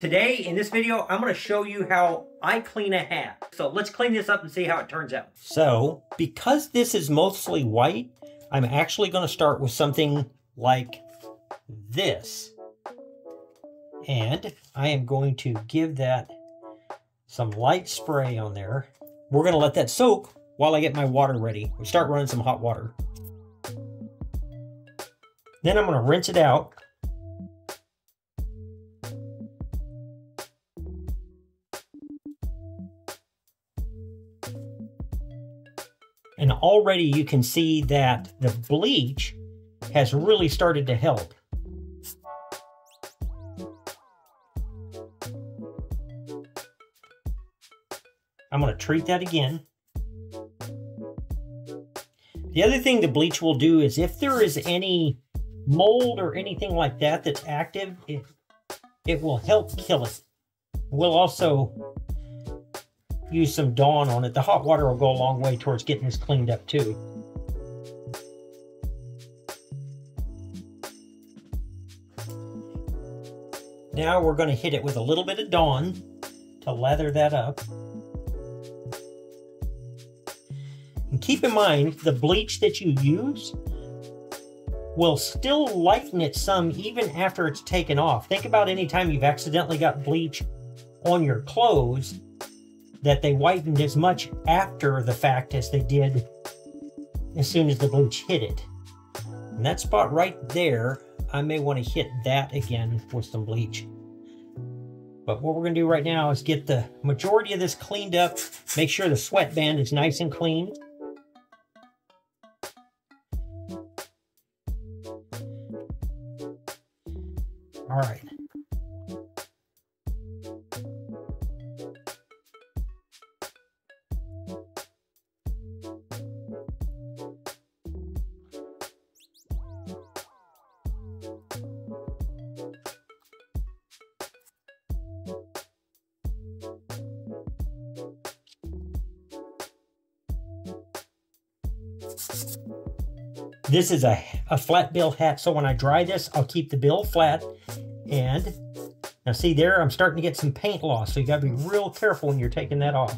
Today, in this video, I'm going to show you how I clean a hat. So let's clean this up and see how it turns out. So, because this is mostly white, I'm actually going to start with something like this. And I am going to give that some light spray on there. We're going to let that soak while I get my water ready. We start running some hot water. Then I'm going to rinse it out. And already you can see that the bleach has really started to help. I'm going to treat that again. The other thing the bleach will do is if there is any mold or anything like that that's active, it will help kill it. We'll also use some Dawn on it. The hot water will go a long way towards getting this cleaned up too. Now we're going to hit it with a little bit of Dawn to lather that up. And keep in mind, the bleach that you use will still lighten it some even after it's taken off. Think about any time you've accidentally got bleach on your clothes, that they whitened as much after the fact as they did as soon as the bleach hit it. And that spot right there, I may want to hit that again with some bleach. But what we're going to do right now is get the majority of this cleaned up, make sure the sweatband is nice and clean. All right. This is a flat bill hat, so when I dry this, I'll keep the bill flat. And now see there, I'm starting to get some paint loss, so you gotta be real careful when you're taking that off.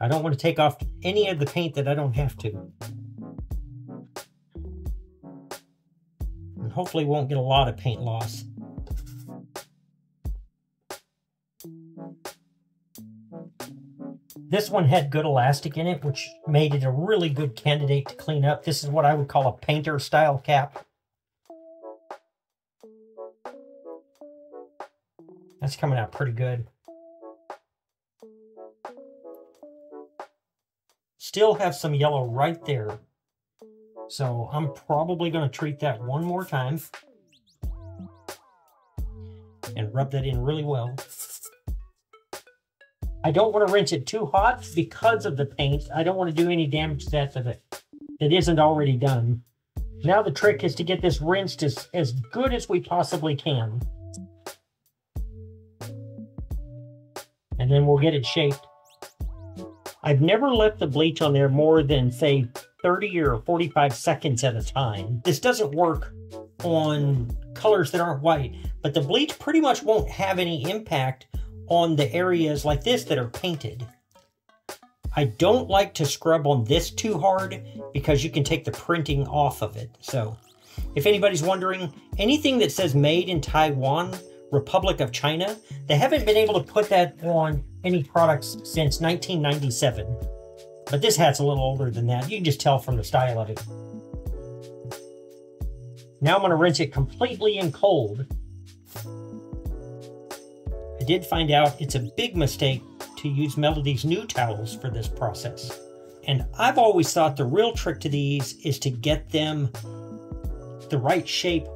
I don't want to take off any of the paint that I don't have to. And hopefully won't get a lot of paint loss. This one had good elastic in it, which made it a really good candidate to clean up. This is what I would call a painter style cap. That's coming out pretty good. Still have some yellow right there. So I'm probably going to treat that one more time. And rub that in really well. I don't want to rinse it too hot because of the paint. I don't want to do any damage to that that isn't already done. Now the trick is to get this rinsed as good as we possibly can. And then we'll get it shaped. I've never left the bleach on there more than, say, 30 or 45 seconds at a time. This doesn't work on colors that aren't white, but the bleach pretty much won't have any impact on the areas like this that are painted. I don't like to scrub on this too hard because you can take the printing off of it. So if anybody's wondering, anything that says made in Taiwan, Republic of China, they haven't been able to put that on any products since 1997. But this hat's a little older than that. You can just tell from the style of it. Now I'm going to rinse it completely in cold. I did find out it's a big mistake to use Melody's new towels for this process. And I've always thought the real trick to these is to get them the right shape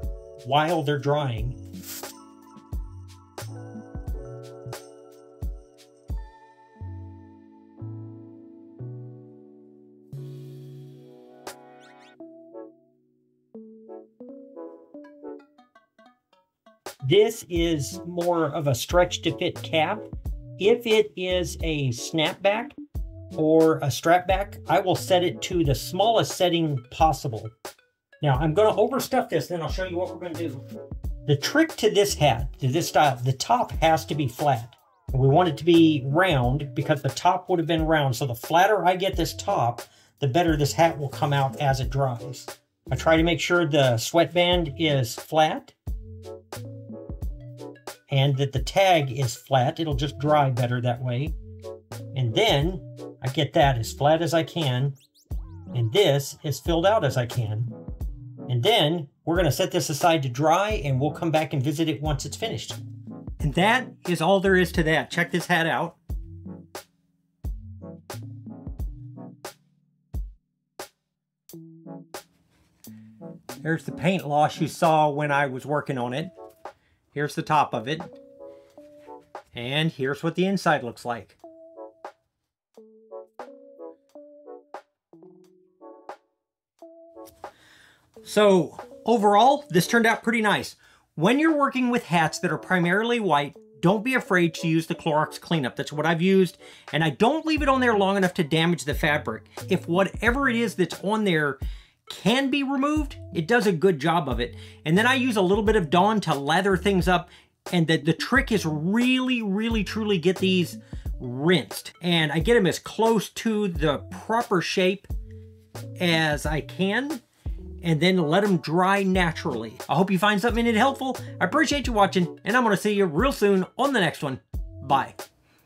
while they're drying. This is more of a stretch to fit cap. If it is a snapback or a strap back, I will set it to the smallest setting possible. Now I'm going to overstuff this, then I'll show you what we're going to do. The trick to this hat, to this style, the top has to be flat. We want it to be round because the top would have been round. So the flatter I get this top, the better this hat will come out as it dries. I try to make sure the sweatband is flat and that the tag is flat. It'll just dry better that way. And then I get that as flat as I can. And this is filled out as I can. And then we're going to set this aside to dry and we'll come back and visit it once it's finished. And that is all there is to that. Check this hat out. There's the paint loss you saw when I was working on it. Here's the top of it. And here's what the inside looks like. So overall, this turned out pretty nice. When you're working with hats that are primarily white, don't be afraid to use the Clorox cleanup. That's what I've used, and I don't leave it on there long enough to damage the fabric. If whatever it is that's on there can be removed, it does a good job of it. And then I use a little bit of Dawn to lather things up, and the trick is really, truly get these rinsed. And I get them as close to the proper shape as I can, and then let them dry naturally. I hope you find something in it helpful. I appreciate you watching, and I'm gonna see you real soon on the next one. Bye.